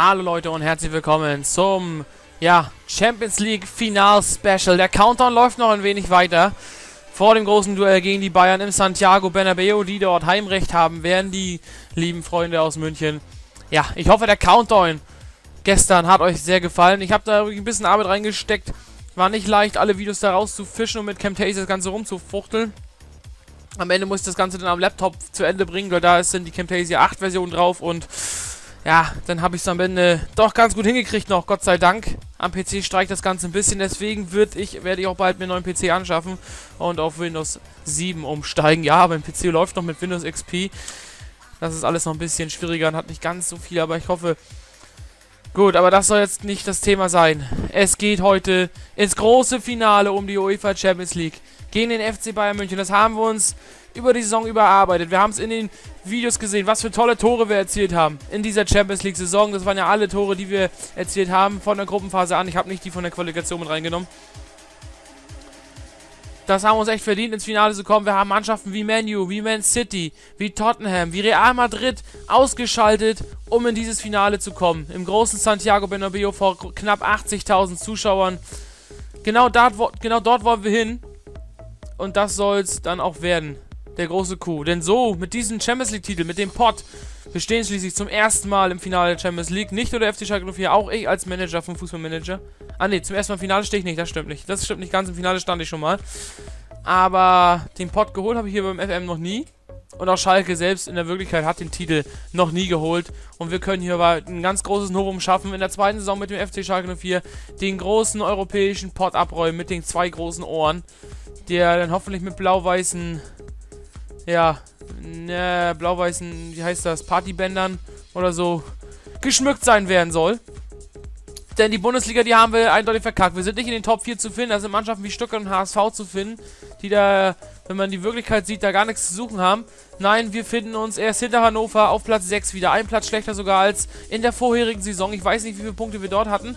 Hallo Leute und herzlich willkommen zum Champions League Final Special. Der Countdown läuft noch ein wenig weiter. Vor dem großen Duell gegen die Bayern im Santiago Bernabéu, die dort Heimrecht haben werden, die lieben Freunde aus München. Ja, ich hoffe, der Countdown gestern hat euch sehr gefallen. Ich habe da ein bisschen Arbeit reingesteckt. War nicht leicht, alle Videos da rauszufischen und mit Camtasia das Ganze rumzufuchteln. Am Ende muss ich das Ganze dann am Laptop zu Ende bringen, weil da sind die Camtasia 8 Version drauf und ja, dann habe ich es am Ende doch ganz gut hingekriegt noch, Gott sei Dank. Am PC streikt das Ganze ein bisschen, deswegen werde ich auch bald mir einen neuen PC anschaffen und auf Windows 7 umsteigen. Ja, mein PC läuft noch mit Windows XP. Das ist alles noch ein bisschen schwieriger und hat nicht ganz so viel, aber ich hoffe... Gut, aber das soll jetzt nicht das Thema sein. Es geht heute ins große Finale um die UEFA Champions League gegen den FC Bayern München. Das haben wir uns über die Saison überarbeitet. Wir haben es in den Videos gesehen, was für tolle Tore wir erzielt haben in dieser Champions League Saison. Das waren ja alle Tore, die wir erzielt haben von der Gruppenphase an. Ich habe nicht die von der Qualifikation mit reingenommen. Das haben wir uns echt verdient, ins Finale zu kommen. Wir haben Mannschaften wie Man U, wie Man City, wie Tottenham, wie Real Madrid ausgeschaltet, um in dieses Finale zu kommen. Im großen Santiago Bernabéu vor knapp 80.000 Zuschauern. Genau dort wollen wir hin. Und das soll es dann auch werden. Der große Coup. Denn so, mit diesem Champions League-Titel, mit dem Pott, wir stehen schließlich zum ersten Mal im Finale der Champions League. Nicht nur der FC Schalke 04, auch ich als Manager vom Fußballmanager. Ah ne, zum ersten Mal im Finale stehe ich nicht, das stimmt nicht. Das stimmt nicht ganz, im Finale stand ich schon mal. Aber den Pott geholt habe ich hier beim FM noch nie. Und auch Schalke selbst in der Wirklichkeit hat den Titel noch nie geholt. Und wir können hier aber ein ganz großes Novum schaffen. In der zweiten Saison mit dem FC Schalke 04 den großen europäischen Pott abräumen mit den zwei großen Ohren. Der dann hoffentlich mit blau-weißen... Ja, ne, blau-weißen, wie heißt das, Partybändern oder so, geschmückt sein werden soll. Denn die Bundesliga, die haben wir eindeutig verkackt. Wir sind nicht in den Top 4 zu finden, da sind Mannschaften wie Stuttgart und HSV zu finden, die da, wenn man die Wirklichkeit sieht, da gar nichts zu suchen haben. Nein, wir finden uns erst hinter Hannover auf Platz 6 wieder, ein Platz schlechter sogar als in der vorherigen Saison. Ich weiß nicht, wie viele Punkte wir dort hatten,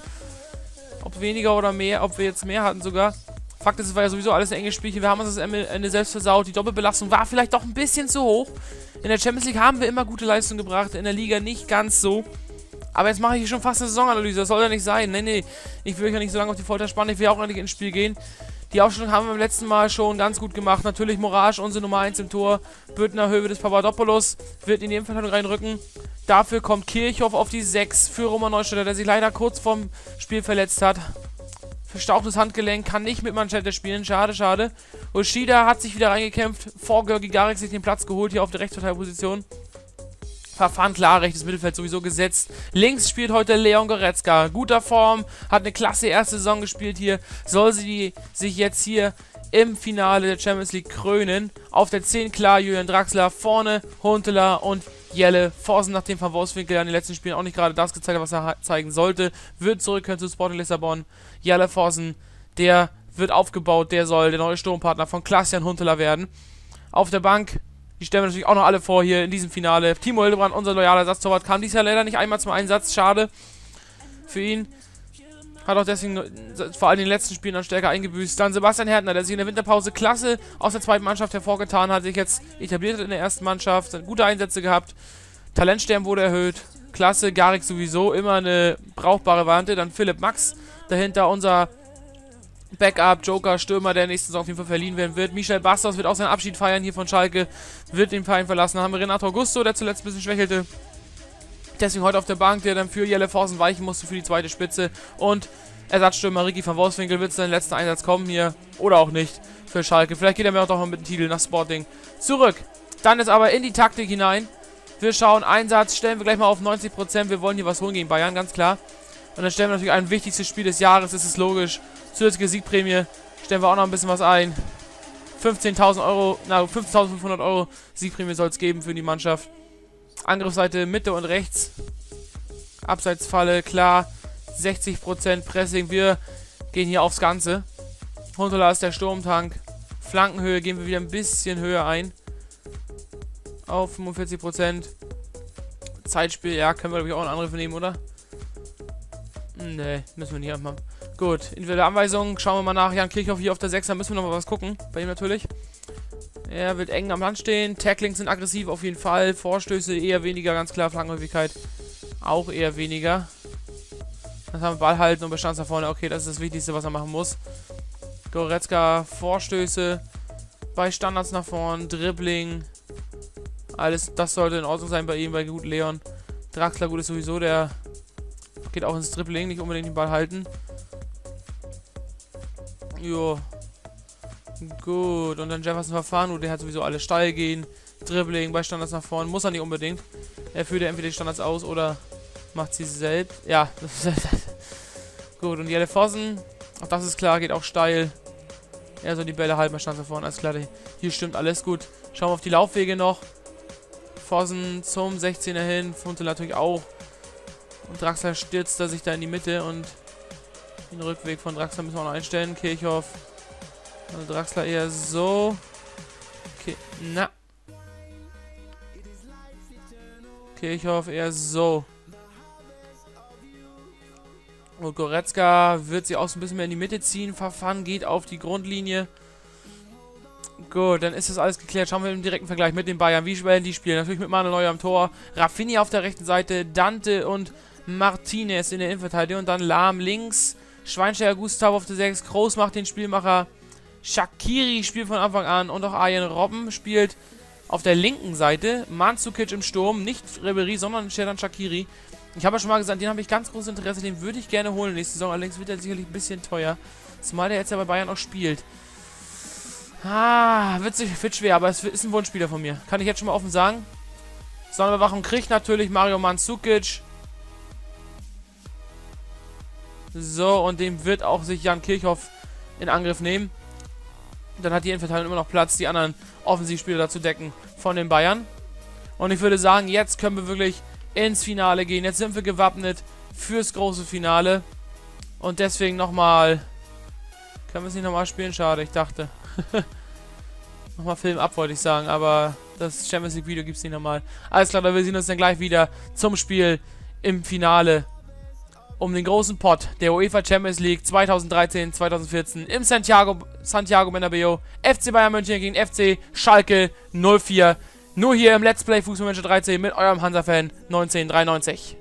ob weniger oder mehr, ob wir jetzt mehr hatten sogar. Fakt ist, es war ja sowieso alles ein enges Spielchen. Wir haben uns das Ende selbst versaut. Die Doppelbelastung war vielleicht doch ein bisschen zu hoch. In der Champions League haben wir immer gute Leistung gebracht. In der Liga nicht ganz so. Aber jetzt mache ich hier schon fast eine Saisonanalyse. Das soll ja nicht sein. Nee, nee. Ich will euch ja nicht so lange auf die Folter spannen. Ich will auch noch nicht ins Spiel gehen. Die Aufstellung haben wir beim letzten Mal schon ganz gut gemacht. Natürlich Moraes, unsere Nummer 1 im Tor. Büttner, Höhe des Papadopoulos wird in die Innenverteidigung reinrücken. Dafür kommt Kirchhoff auf die 6 für Roman Neustädter, der sich leider kurz vorm Spiel verletzt hat. Verstauchtes Handgelenk, kann nicht mit Manschette spielen, schade, schade. Uchida hat sich wieder reingekämpft, vor Görgi Garek sich den Platz geholt, hier auf der Rechtsverteidigerposition. Verfahren klar, rechtes Mittelfeld sowieso gesetzt. Links spielt heute Leon Goretzka, guter Form, hat eine klasse erste Saison gespielt hier. Soll sie sich jetzt hier im Finale der Champions League krönen. Auf der 10 klar Julian Draxler, vorne Huntelaar und Jelle Vossen, nachdem Van Wolfswinkel in den letzten Spielen auch nicht gerade das gezeigt hat, was er zeigen sollte, wird zurückkehren zu Sporting Lissabon. Jelle Vossen, der wird aufgebaut, der soll der neue Sturmpartner von Klaas Jan Huntelaar werden. Auf der Bank, die stellen wir natürlich auch noch alle vor hier in diesem Finale. Timo Hildebrand, unser loyaler Ersatztorwart, kam dieses Jahr leider nicht einmal zum Einsatz, schade für ihn. Hat auch deswegen vor allem in den letzten Spielen dann stärker eingebüßt. Dann Sebastian Härtner, der sich in der Winterpause klasse aus der zweiten Mannschaft hervorgetan hat, sich jetzt etabliert hat in der ersten Mannschaft, gute Einsätze gehabt, Talentstern wurde erhöht, klasse, Garek sowieso, immer eine brauchbare Variante. Dann Philipp Max, dahinter unser Backup, Joker, Stürmer, der nächsten Saison auf jeden Fall verliehen werden wird. Michel Bastos wird auch seinen Abschied feiern hier von Schalke, wird den Verein verlassen. Dann haben wir Renato Augusto, der zuletzt ein bisschen schwächelte. Deswegen heute auf der Bank, der dann für Jelle Vossen weichen musste für die zweite Spitze. Und Ersatzstürmer Ricky van Wolfswinkel wird seinen letzten Einsatz kommen hier. Oder auch nicht für Schalke. Vielleicht geht er mir auch nochmal mit dem Titel nach Sporting zurück. Dann ist aber in die Taktik hinein. Wir schauen, Einsatz stellen wir gleich mal auf 90%. Wir wollen hier was holen gegen Bayern, ganz klar. Und dann stellen wir natürlich ein wichtigstes Spiel des Jahres, das ist logisch. Zusätzliche Siegprämie, stellen wir auch noch ein bisschen was ein. 15.000 Euro, na 15.500 Euro Siegprämie soll es geben für die Mannschaft. Angriffsseite Mitte und rechts. Abseitsfalle, klar. 60% Pressing. Wir gehen hier aufs Ganze. Huntelaar ist der Sturmtank. Flankenhöhe gehen wir wieder ein bisschen höher ein. Auf 45%. Zeitspiel, ja, können wir glaube ich auch einen Angriff nehmen, oder? Ne, müssen wir nicht anmachen. Gut, individuelle Anweisungen. Schauen wir mal nach. Jan Kirchhoff hier auf der 6er. Müssen wir nochmal was gucken. Bei ihm natürlich. Er wird eng am Land stehen. Tacklings sind aggressiv auf jeden Fall. Vorstöße eher weniger, ganz klar. Flankenhäufigkeit Auch eher weniger. Dann haben wir Ball halten und Bestands nach vorne. Okay, das ist das Wichtigste, was er machen muss. Goretzka, Vorstöße, bei Standards nach vorne, Dribbling. Alles, das sollte in Ordnung sein bei ihm, bei gut Leon. Draxler, gut ist sowieso, der geht auch ins Dribbling, nicht unbedingt den Ball halten. Jo. Gut, und dann Jefferson Verfahren, der hat sowieso alle steil gehen. Dribbling, bei Standards nach vorne, muss er nicht unbedingt. Er führt ja entweder die Standards aus oder macht sie selbst. Ja, gut, und Jelle Vossen, auch das ist klar, geht auch steil. Er soll die Bälle halten, bei Standards nach vorne, alles klar, hier stimmt alles gut. Schauen wir auf die Laufwege noch. Vossen zum 16er hin, Huntelaar natürlich auch. Und Draxler stürzt da sich da in die Mitte und den Rückweg von Draxler müssen wir auch noch einstellen. Kirchhoff. Also Draxler eher so. Okay, na. Kirchhoff eher so. Und Goretzka wird sie auch so ein bisschen mehr in die Mitte ziehen. Verfahren geht auf die Grundlinie. Gut, dann ist das alles geklärt. Schauen wir im direkten Vergleich mit den Bayern. Wie spielen die Spiele? Natürlich mit Manuel Neuer am Tor. Rafinha auf der rechten Seite. Dante und Martinez in der Innenverteidigung. Und dann Lahm links. Schweinsteiger, Gustavo auf der 6. Groß macht den Spielmacher. Shaqiri spielt von Anfang an. Und auch Arjen Robben spielt auf der linken Seite. Mandzukic im Sturm. Nicht Ribéry, sondern Xherdan Shaqiri. Ich habe ja schon mal gesagt, den habe ich ganz großes Interesse. Den würde ich gerne holen nächste Saison. Allerdings wird er sicherlich ein bisschen teuer. Zumal der jetzt ja bei Bayern auch spielt. Ah, wird schwer, aber es ist ein Wunschspieler von mir. Kann ich jetzt schon mal offen sagen. Sonderüberwachung kriegt natürlich Mario Mandzukic. So, und dem wird auch sich Jan Kirchhoff in Angriff nehmen. Dann hat die Innenverteidigung immer noch Platz, die anderen Offensivspieler dazu decken von den Bayern. Und ich würde sagen, jetzt können wir wirklich ins Finale gehen. Jetzt sind wir gewappnet fürs große Finale. Und deswegen nochmal... Können wir es nicht nochmal spielen? Schade, ich dachte... nochmal Film ab, wollte ich sagen, aber das Champions League Video gibt es nicht nochmal. Alles klar, wir sehen uns dann gleich wieder zum Spiel im Finale um den großen Pott der UEFA Champions League 2013-2014 im Santiago Bernabéu. FC Bayern München gegen FC Schalke 04. Nur hier im Let's Play Fußball Manager 13 mit eurem Hansa-Fan 1993.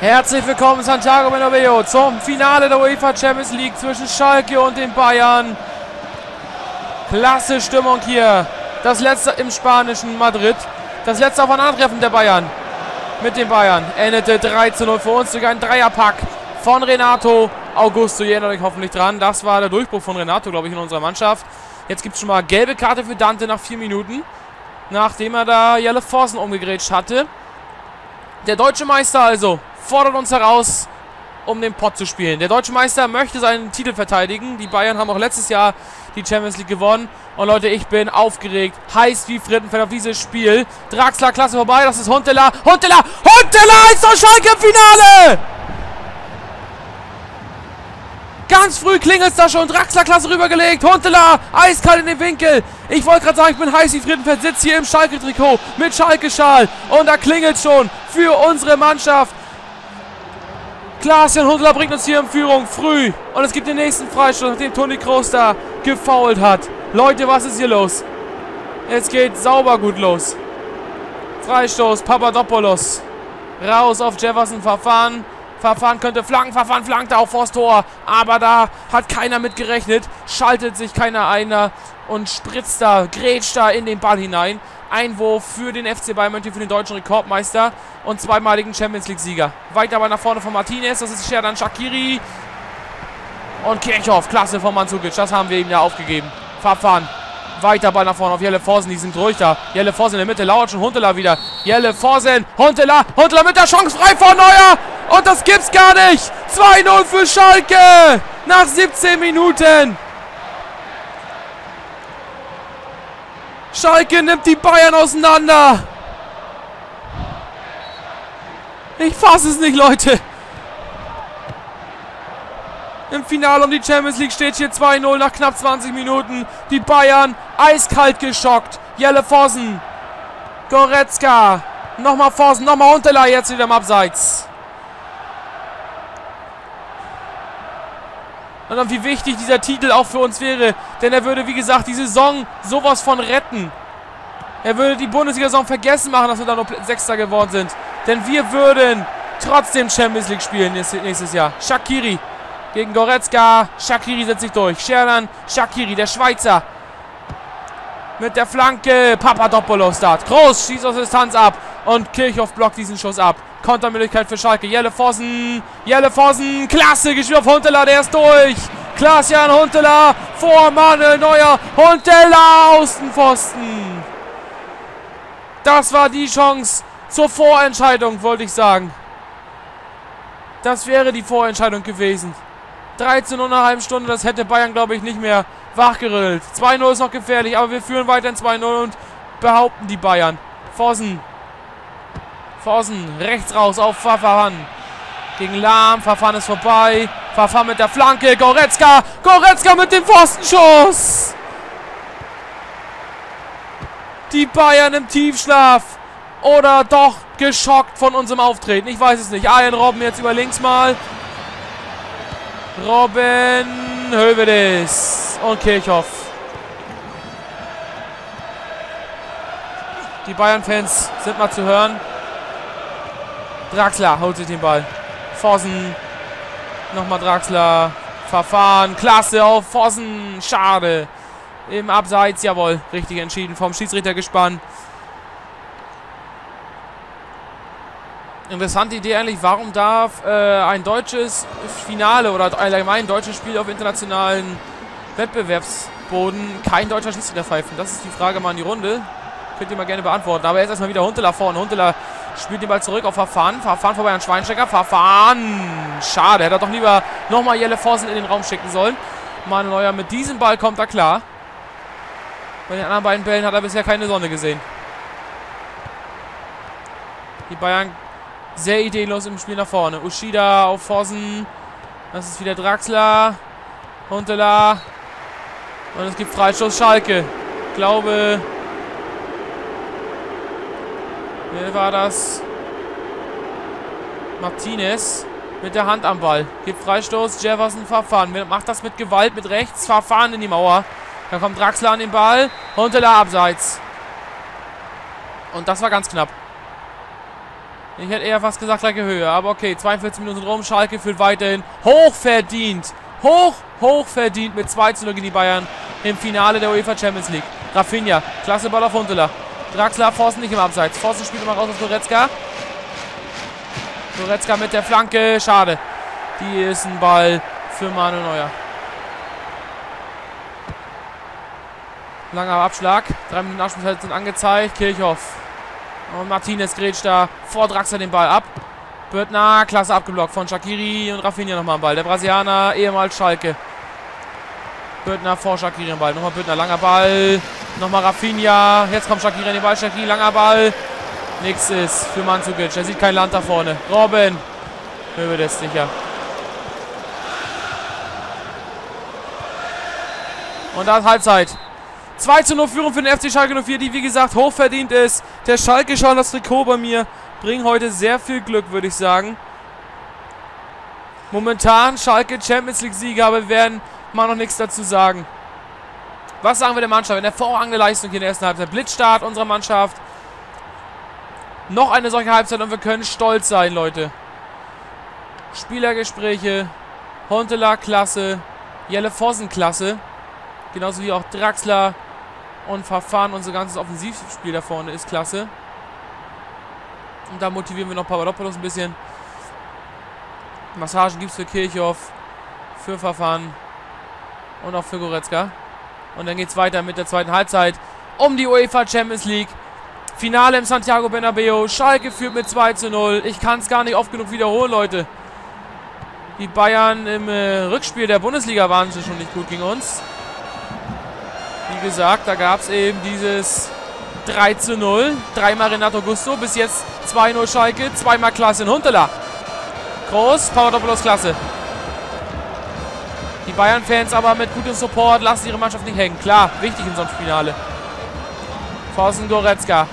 Herzlich willkommen Santiago Bernabéu zum Finale der UEFA Champions League zwischen Schalke und den Bayern. Klasse Stimmung hier. Das letzte im spanischen Madrid. Das letzte Aufeinandertreffen der Bayern mit den Bayern endete 3:0 für uns. Sogar ein Dreierpack von Renato Augusto. Ihr erinnert euch hoffentlich dran. Das war der Durchbruch von Renato, glaube ich, in unserer Mannschaft. Jetzt gibt es schon mal gelbe Karte für Dante nach 4 Minuten. Nachdem er da Jelle Vossen umgegrätscht hatte. Der deutsche Meister also fordert uns heraus, um den Pott zu spielen. Der deutsche Meister möchte seinen Titel verteidigen. Die Bayern haben auch letztes Jahr die Champions League gewonnen. Und Leute, ich bin aufgeregt. Heiß wie Frittenfeld auf dieses Spiel. Draxler, klasse vorbei. Das ist Huntelaar. Huntelaar! Huntelaar ist das Schalke im Finale! Ganz früh klingelt es da schon. Draxler, klasse rübergelegt. Huntelaar, eiskalt in den Winkel. Ich wollte gerade sagen, ich bin heiß wie Frittenfeld. Sitze hier im Schalke-Trikot mit Schalke-Schal. Und da klingelt schon für unsere Mannschaft. Klaas Jan Huntelaar bringt uns hier in Führung früh. Und es gibt den nächsten Freistoß, nachdem Toni Kroos da gefoult hat. Leute, was ist hier los? Es geht sauber gut los. Freistoß, Papadopoulos. Raus auf Jefferson Verfahren. Verfahren könnte flanken, Verfahren flankt auch vors Tor. Aber da hat keiner mit gerechnet. Schaltet sich keiner einer und spritzt da, grätscht da in den Ball hinein. Einwurf für den FC Bayern München, für den deutschen Rekordmeister und zweimaligen Champions-League-Sieger. Weiter aber nach vorne von Martinez, das ist Xherdan Shaqiri und Kirchhoff, klasse von Mandzukic, das haben wir ihm ja aufgegeben. Verfahren, weiter Ball nach vorne auf Jelle Vossen, die sind ruhig da. Jelle Vossen in der Mitte, lauert schon Huntelaar wieder. Jelle Vossen, Huntelaar mit der Chance frei von Neuer und das gibt's gar nicht. 2-0 für Schalke nach 17 Minuten. Schalke nimmt die Bayern auseinander. Ich fasse es nicht, Leute. Im Finale um die Champions League steht hier 2-0 nach knapp 20 Minuten. Die Bayern eiskalt geschockt. Jelle Vossen. Goretzka. Nochmal Vossen, nochmal Huntelaar. Jetzt wieder im Abseits. Und dann, wie wichtig dieser Titel auch für uns wäre. Denn er würde, wie gesagt, die Saison sowas von retten. Er würde die Bundesliga-Saison vergessen machen, dass wir da nur Sechster geworden sind. Denn wir würden trotzdem Champions League spielen nächstes Jahr. Shaqiri gegen Goretzka. Shaqiri setzt sich durch. Xherdan Shaqiri, der Schweizer. Mit der Flanke. Papadopoulos startet. Groß schießt aus Distanz ab. Und Kirchhoff blockt diesen Schuss ab. Kontermöglichkeit für Schalke. Jelle Vossen. Jelle Vossen. Klasse. Gespielt auf Huntelaar. Der ist durch. Klaas Jan Huntelaar. Vor Manuel Neuer. Huntelaar. Außenpfosten. Das war die Chance zur Vorentscheidung, wollte ich sagen. Das wäre die Vorentscheidung gewesen. 13 Uhr eine halbe Stunde. Das hätte Bayern, glaube ich, nicht mehr wachgerüttelt. 2-0 ist noch gefährlich. Aber wir führen weiterhin 2-0 und behaupten die Bayern. Vossen. Vossen, rechts raus auf Verfahren. Gegen Lahm, Verfahren ist vorbei. Verfahren mit der Flanke, Goretzka. Goretzka mit dem Pfostenschuss. Die Bayern im Tiefschlaf. Oder doch geschockt von unserem Auftreten. Ich weiß es nicht. Arjen Robben jetzt über links mal. Robben, Hövedes und Kirchhoff. Die Bayern-Fans sind mal zu hören. Draxler holt sich den Ball. Vossen. Nochmal Draxler. Verfahren. Klasse auf Vossen. Schade. Im Abseits. Jawohl. Richtig entschieden. Vom Schiedsrichter gespannt. Interessante Idee eigentlich. Warum darf ein deutsches Finale oder allgemein ein deutsches Spiel auf internationalen Wettbewerbsboden kein deutscher Schiedsrichter pfeifen? Das ist die Frage mal in die Runde. Könnt ihr mal gerne beantworten. Aber jetzt erstmal wieder Huntelaar vorne. Huntelaar spielt den Ball zurück auf Verfahren. Verfahren vorbei an Schweinsteiger. Verfahren. Schade. Hätte er doch lieber nochmal Jelle Vossen in den Raum schicken sollen. Manuel Neuer mit diesem Ball kommt er klar. Bei den anderen beiden Bällen hat er bisher keine Sonne gesehen. Die Bayern sehr ideenlos im Spiel nach vorne. Uchida auf Vossen. Das ist wieder Draxler. Huntelaar. Und es gibt Freistoß Schalke. Ich glaube... Wer war das? Martinez mit der Hand am Ball. Gibt Freistoß, Jefferson Verfahren. Macht das mit Gewalt, mit rechts. Verfahren in die Mauer. Da kommt Draxler an den Ball. Huntelaar abseits. Und das war ganz knapp. Ich hätte eher fast gesagt, gleiche Höhe. Aber okay, 42 Minuten rum. Schalke führt weiterhin. Hochverdient. Hochverdient mit 2-0 gegen die Bayern im Finale der UEFA Champions League. Rafinha, klasse Ball auf Huntelaar. Draxler, Vossen nicht im Abseits. Vossen spielt immer raus auf Goretzka. Goretzka mit der Flanke. Schade. Die ist ein Ball für Manuel Neuer. Langer Abschlag. 3 Minuten Nachspielzeit sind angezeigt. Kirchhoff. Und Martinez grätscht da vor Draxler den Ball ab. Büttner, klasse abgeblockt von Shaqiri und Rafinha nochmal am Ball. Der Brasilianer, ehemals Schalke. Büttner vor Shaqiri am Ball. Nochmal Büttner, langer Ball. Nochmal Rafinha. Jetzt kommt Shaqiri an den Ball. Shaqiri, langer Ball. Nix ist für Mandzukic. Er sieht kein Land da vorne. Robben. Hövedes sicher. Und da ist Halbzeit. 2-0 Führung für den FC Schalke 04, die wie gesagt hochverdient ist. Der Schalke schaut das Trikot bei mir. Bringt heute sehr viel Glück, würde ich sagen. Momentan Schalke Champions League Sieger, aber wir werden mal noch nichts dazu sagen. Was sagen wir der Mannschaft? In der vorrangige Leistung hier in der ersten Halbzeit. Blitzstart unserer Mannschaft. Noch eine solche Halbzeit und wir können stolz sein, Leute. Spielergespräche. Huntelaar klasse. Jelle Vossen klasse. Genauso wie auch Draxler und Verfahren. Unser ganzes Offensivspiel da vorne ist klasse. Und da motivieren wir noch Papadopoulos ein bisschen. Massagen gibt es für Kirchhoff. Für Verfahren. Und auch für Goretzka. Und dann geht es weiter mit der zweiten Halbzeit um die UEFA Champions League. Finale im Santiago Bernabéu. Schalke führt mit 2-0. Ich kann es gar nicht oft genug wiederholen, Leute. Die Bayern im Rückspiel der Bundesliga waren sie schon nicht gut gegen uns. Wie gesagt, da gab es eben dieses 3:0. Dreimal Renato Augusto, bis jetzt 2:0 Schalke, zweimal Klaas Jan Huntelaar. Groß, Papadopoulos, klasse. Die Bayern-Fans aber mit gutem Support lassen ihre Mannschaft nicht hängen. Klar, wichtig in so einem Finale. Vossen, Goretzka.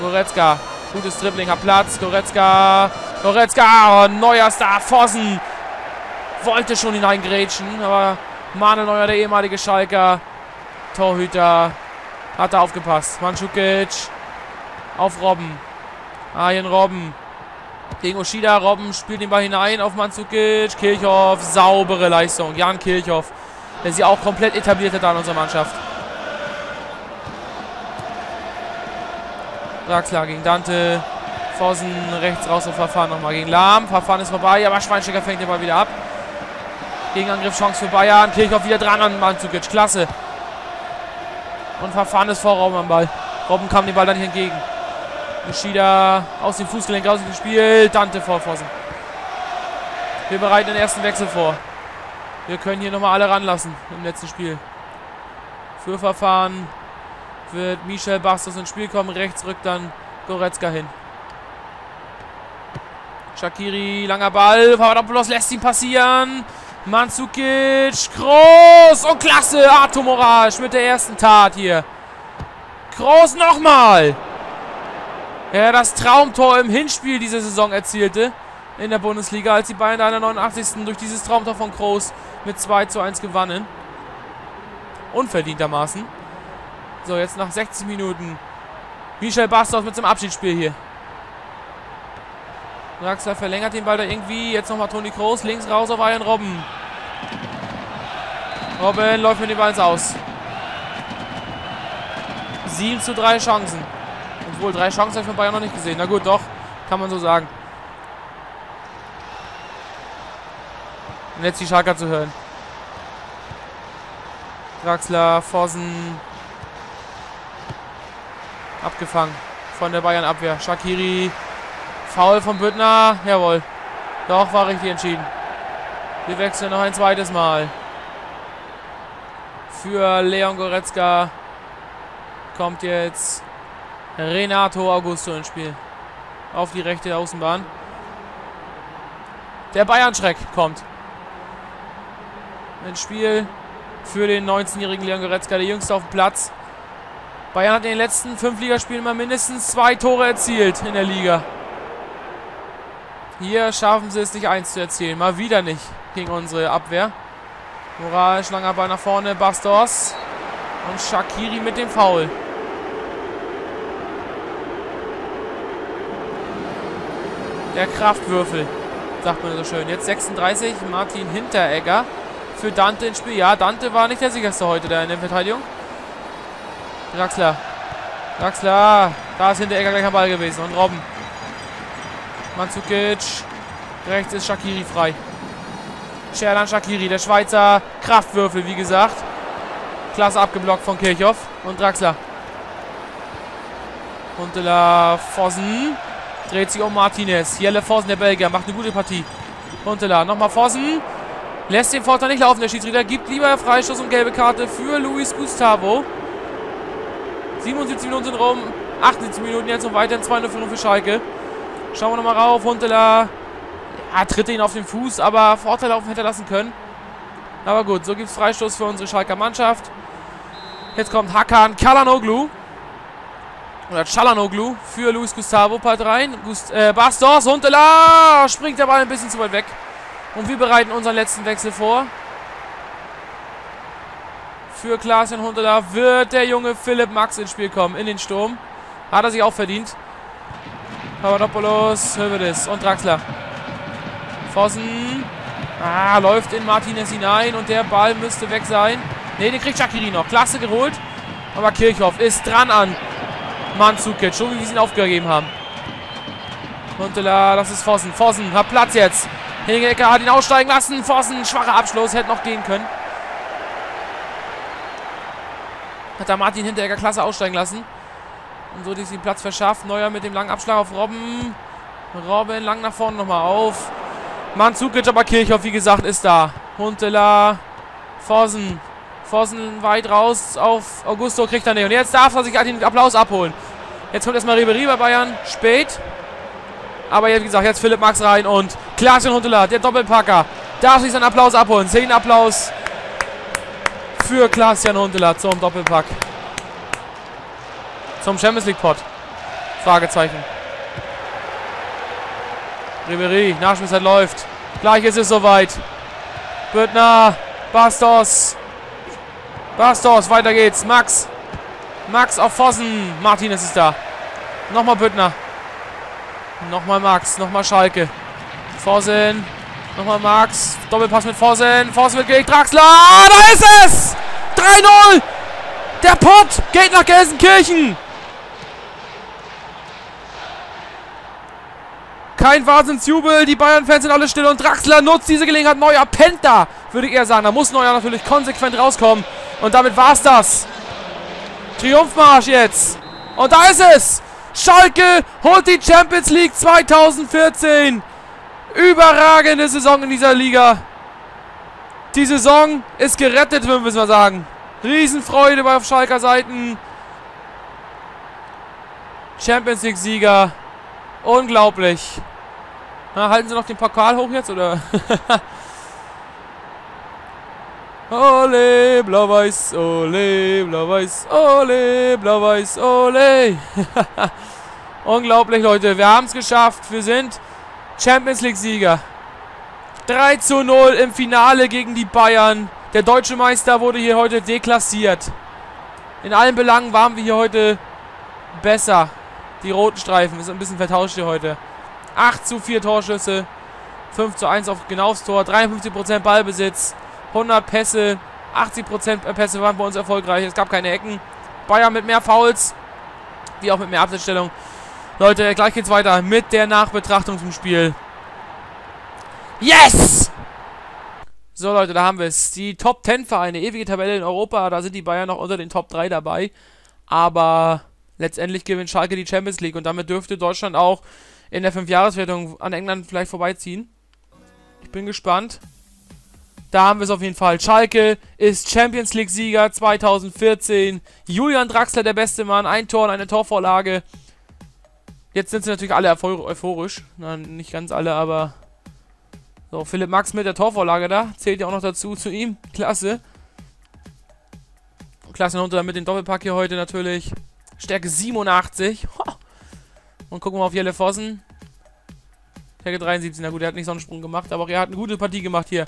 Goretzka, gutes Dribbling, hat Platz. Goretzka, Goretzka, oh, neuer Star, Vossen. Wollte schon hineingrätschen, aber Manuel Neuer, der ehemalige Schalker Torhüter, hat da aufgepasst. Mandzukic auf Robben. Arjen Robben gegen Uchida. Robben spielt den Ball hinein auf Mandzukic. Kirchhoff, saubere Leistung. Jan Kirchhoff, der sie auch komplett etabliert hat an unserer Mannschaft. Draxler gegen Dante. Vossen rechts raus und Verfahren nochmal gegen Lahm. Verfahren ist vorbei, aber Schweinsteiger fängt den Ball wieder ab. Gegenangriffschance für Bayern. Kirchhoff wieder dran an Mandzukic. Klasse. Und Verfahren ist vor Robben am Ball. Robben kam dem Ball dann nicht entgegen. Uchida aus dem Fußgelenk rausgespielt. Dante vor Vossen. Wir bereiten den ersten Wechsel vor. Wir können hier nochmal alle ranlassen im letzten Spiel. Für Verfahren wird Michel Bastos ins Spiel kommen. Rechts rückt dann Goretzka hin. Shaqiri, langer Ball. Papadopoulos lässt ihn passieren. Mandzukic, Groß und klasse, Arthur Moraes mit der ersten Tat hier. Groß nochmal. Er das Traumtor im Hinspiel diese Saison erzielte in der Bundesliga, als die Bayern in der 89. durch dieses Traumtor von Groß mit 2:1 gewannen. Unverdientermaßen. So, jetzt nach 60 Minuten. Michel Bastos mit seinem Abschiedsspiel hier. Draxler verlängert den Ball da irgendwie. Jetzt nochmal Toni Kroos. Links raus auf Arjen Robben. Robben läuft mit dem Ball ins Aus. 7:3 Chancen. Obwohl, 3 Chancen habe ich von Bayern noch nicht gesehen. Na gut, doch. Kann man so sagen. Und jetzt die Schalker zu hören. Draxler, Vossen. Abgefangen von der Bayern-Abwehr. Shaqiri. Foul von Büttner. Jawohl. Doch, war richtig entschieden. Wir wechseln noch ein zweites Mal. Für Leon Goretzka kommt jetzt Renato Augusto ins Spiel. Auf die rechte Außenbahn. Der Bayern-Schreck kommt ins Spiel für den 19-jährigen Leon Goretzka, der jüngste auf dem Platz. Bayern hat in den letzten 5 Ligaspielen mal mindestens 2 Tore erzielt in der Liga. Hier schaffen sie es nicht, 1 zu erzielen. Mal wieder nicht gegen unsere Abwehr. Moralisch, langer Ball nach vorne. Bastos und Shaqiri mit dem Foul. Der Kraftwürfel, sagt man so schön. Jetzt 36, Martin Hinteregger für Dante ins Spiel. Ja, Dante war nicht der sicherste heute da in der Verteidigung. Draxler. Draxler. Da ist Hinteregger gleich am Ball gewesen. Und Robben. Mandzukic. Rechts ist Shaqiri frei. Xherdan Shaqiri, der Schweizer Kraftwürfel, wie gesagt. Klasse abgeblockt von Kirchhoff und Draxler. Huntelaar, Vossen. Dreht sich um Martinez. Jelle Vossen, der Belgier, macht eine gute Partie. Huntelaar, nochmal Vossen. Lässt den Vorteil nicht laufen, der Schiedsrichter. Gibt lieber Freistoß und gelbe Karte für Luis Gustavo. 77 Minuten sind rum. 78 Minuten jetzt und weiterhin 2:0 für Schalke. Schauen wir nochmal rauf. Huntelaar, ja, tritt ihn auf den Fuß, aber Vorteil laufen hätte lassen können. Aber gut, so gibt es Freistoß für unsere Schalker Mannschaft. Jetzt kommt Hakan Çalhanoğlu. Oder Çalhanoğlu für Luis Gustavo. Part rein. Bastos, Huntelaar, springt der Ball ein bisschen zu weit weg. Und wir bereiten unseren letzten Wechsel vor. Für Klaas Jan Huntelaar wird der junge Philipp Max ins Spiel kommen, in den Sturm. Hat er sich auch verdient. Papadopoulos, Hövedes und Draxler. Vossen. Ah, läuft in Martinez hinein und der Ball müsste weg sein. Ne, den kriegt Shaqiri noch. Klasse geholt. Aber Kirchhoff ist dran an Mandzukic, so wie wir ihn aufgegeben haben. Huntelaar, das ist Vossen. Vossen hat Platz jetzt. Hinteregger hat ihn aussteigen lassen. Vossen, schwacher Abschluss, hätte noch gehen können. Hat da Martin Hinteregger klasse aussteigen lassen. Und so hat es ihm Platz verschafft. Neuer mit dem langen Abschlag auf Robben. Robben lang nach vorne nochmal auf Mandzukic, aber Kirchhoff, wie gesagt, ist da. Huntelaar, Vossen. Vossen weit raus auf Augusto, kriegt er nicht. Und jetzt darf er sich den Applaus abholen. Jetzt kommt erstmal Ribéry bei Bayern. Spät. Aber jetzt, wie gesagt, jetzt Philipp Max rein und Klaas Jan Huntelaar, der Doppelpacker, darf sich seinen Applaus abholen. 10 Applaus für Klaas Jan Huntelaar zum Doppelpack. Zum Champions League Pot. Fragezeichen. Ribéry, Nachspielzeit läuft. Gleich ist es soweit. Büttner, Bastos. Bastos, weiter geht's. Max. Max auf Vossen. Martinez ist da. Nochmal Büttner. Nochmal Max. Nochmal Schalke. Vossen. Nochmal Max. Doppelpass mit Vossen. Vossen wird gegen Draxler. Da ist es! 3-0. Der Pott geht nach Gelsenkirchen. Kein Wahnsinnsjubel, die Bayern-Fans sind alle still und Draxler nutzt diese Gelegenheit. Neuer pennt da, würde ich eher sagen. Da muss Neuer natürlich konsequent rauskommen. Und damit war's das. Triumphmarsch jetzt. Und da ist es. Schalke holt die Champions League 2014. Überragende Saison in dieser Liga. Die Saison ist gerettet, würden wir mal sagen. Riesenfreude auf Schalker Seiten. Champions League-Sieger. Unglaublich. Na, halten Sie noch den Pokal hoch jetzt, oder? Ole, blau-weiß, ole, blau-weiß, ole, blau-weiß, ole. Unglaublich, Leute. Wir haben es geschafft. Wir sind Champions League-Sieger. 3:0 im Finale gegen die Bayern. Der deutsche Meister wurde hier heute deklassiert. In allen Belangen waren wir hier heute besser. Die roten Streifen, ist ein bisschen vertauscht hier heute. 8:4 Torschüsse, 5:1 genau aufs Tor, 53% Ballbesitz, 100 Pässe, 80% Pässe waren bei uns erfolgreich, es gab keine Ecken. Bayern mit mehr Fouls, wie auch mit mehr Absetzstellung. Leute, gleich geht's weiter mit der Nachbetrachtung zum Spiel. Yes! So Leute, da haben wir es. Die Top 10 Vereine, ewige Tabelle in Europa, da sind die Bayern noch unter den Top 3 dabei. Aber... letztendlich gewinnt Schalke die Champions League und damit dürfte Deutschland auch in der 5-Jahres-Wertung an England vielleicht vorbeiziehen. Ich bin gespannt. Da haben wir es auf jeden Fall. Schalke ist Champions League-Sieger 2014. Julian Draxler der beste Mann. Ein Tor und eine Torvorlage. Jetzt sind sie natürlich alle euphorisch. Nein, nicht ganz alle, aber... So, Philipp Max mit der Torvorlage da. Zählt ja auch noch dazu zu ihm. Klasse. Klasse runter mit dem Doppelpack hier heute natürlich. Stärke 87. Und gucken wir auf Jelle Vossen. Stärke 73. Na gut, er hat nicht so einen Sprung gemacht, aber er hat eine gute Partie gemacht hier.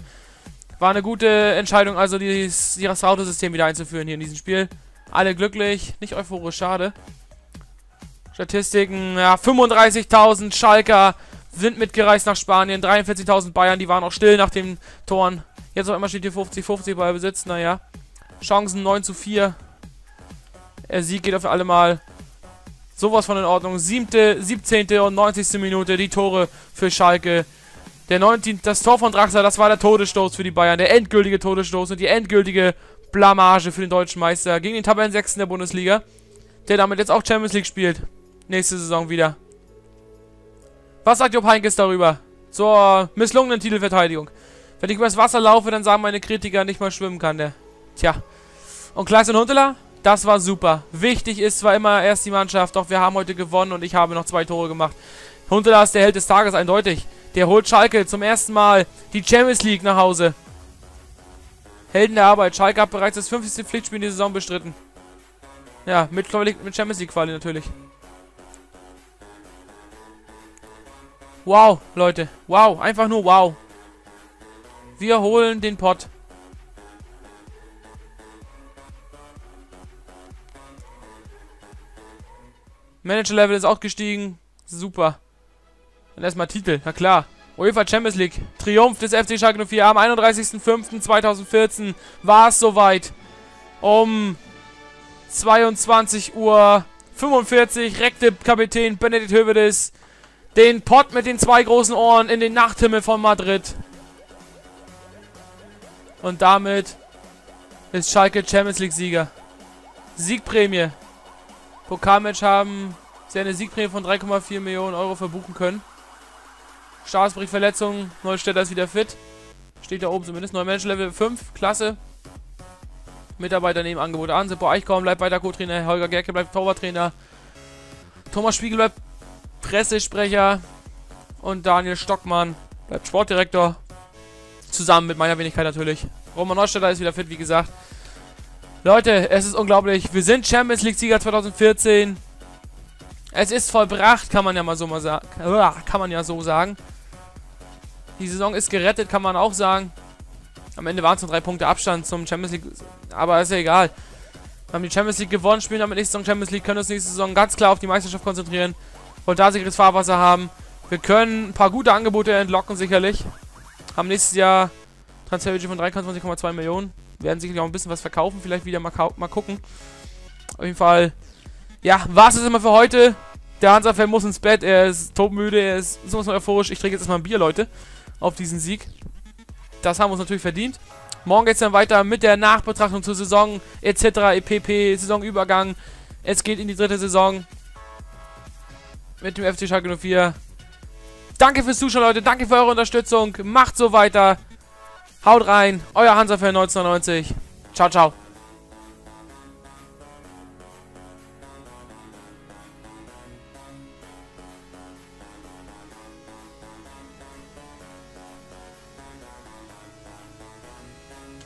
War eine gute Entscheidung, also das Autosystem wieder einzuführen hier in diesem Spiel. Alle glücklich, nicht euphorisch, schade. Statistiken, ja, 35.000 Schalker sind mitgereist nach Spanien. 43.000 Bayern, die waren auch still nach den Toren. Jetzt auf einmal steht hier 50-50 bei Besitz, naja. Chancen 9:4. Der Sieg geht auf alle Mal sowas von in Ordnung. 17. und 90. Minute die Tore für Schalke. Das Tor von Draxler, das war der Todesstoß für die Bayern. Der endgültige Todesstoß und die endgültige Blamage für den deutschen Meister gegen den Tabellensechsten der Bundesliga, der damit jetzt auch Champions League spielt. Nächste Saison wieder. Was sagt Jupp Heynckes darüber? Zur misslungenen Titelverteidigung. Wenn ich übers Wasser laufe, dann sagen meine Kritiker, nicht mal schwimmen kann der. Tja. Und Klaas Jan Huntelaar? Das war super. Wichtig ist zwar immer erst die Mannschaft, doch wir haben heute gewonnen und ich habe noch 2 Tore gemacht. Huntelaar ist der Held des Tages, eindeutig. Der holt Schalke zum ersten Mal die Champions League nach Hause. Helden der Arbeit. Schalke hat bereits das 50. Pflichtspiel in der Saison bestritten. Ja, mit Champions League Quali natürlich. Wow, Leute. Wow, einfach nur wow. Wir holen den Pott. Manager-Level ist auch gestiegen. Super. Dann erstmal Titel. Na klar. UEFA Champions League. Triumph des FC Schalke 04. Am 31.05.2014 war es soweit. Um 22.45 Uhr reckte Kapitän Benedikt Höwedes den Pott mit den 2 großen Ohren in den Nachthimmel von Madrid. Und damit ist Schalke Champions League Sieger. Siegprämie. Pokalmatch haben sie eine Siegprämie von 3,4 Millionen Euro verbuchen können. Scharsbrich Verletzung. Neustädter ist wieder fit. Steht da oben zumindest. Neuer Manager Level 5. Klasse. Mitarbeiter nehmen Angebote an. Seppo Eichkorn bleibt weiter Co-Trainer. Holger Gerke bleibt Torwarttrainer. Thomas Spiegel bleibt Pressesprecher. Und Daniel Stockmann bleibt Sportdirektor. Zusammen mit meiner Wenigkeit natürlich. Roman Neustädter ist wieder fit, wie gesagt. Leute, es ist unglaublich. Wir sind Champions League-Sieger 2014. Es ist vollbracht, kann man ja mal sagen. Kann man ja so sagen. Die Saison ist gerettet, kann man auch sagen. Am Ende waren es nur 3 Punkte Abstand zum Champions League. Aber ist ja egal. Wir haben die Champions League gewonnen, spielen damit nächste Saison Champions League, können uns nächste Saison ganz klar auf die Meisterschaft konzentrieren. Und da sicheres Fahrwasser haben. Wir können ein paar gute Angebote entlocken, sicherlich. Haben nächstes Jahr Transferbudget von 23,2 Millionen. Werden sicherlich auch ein bisschen was verkaufen, vielleicht wieder mal gucken. Auf jeden Fall. Ja, war's das immer für heute. Der Hansa-Fan muss ins Bett, er ist todmüde, er ist sowas von euphorisch. Ich trinke jetzt erstmal ein Bier, Leute, auf diesen Sieg. Das haben wir uns natürlich verdient. Morgen geht's dann weiter mit der Nachbetrachtung zur Saison, etc., EPP, Saisonübergang. Es geht in die 3. Saison mit dem FC Schalke 04. Danke fürs Zuschauen, Leute, danke für eure Unterstützung. Macht so weiter. Haut rein, euer Hansa-Fan 1990. Ciao, ciao.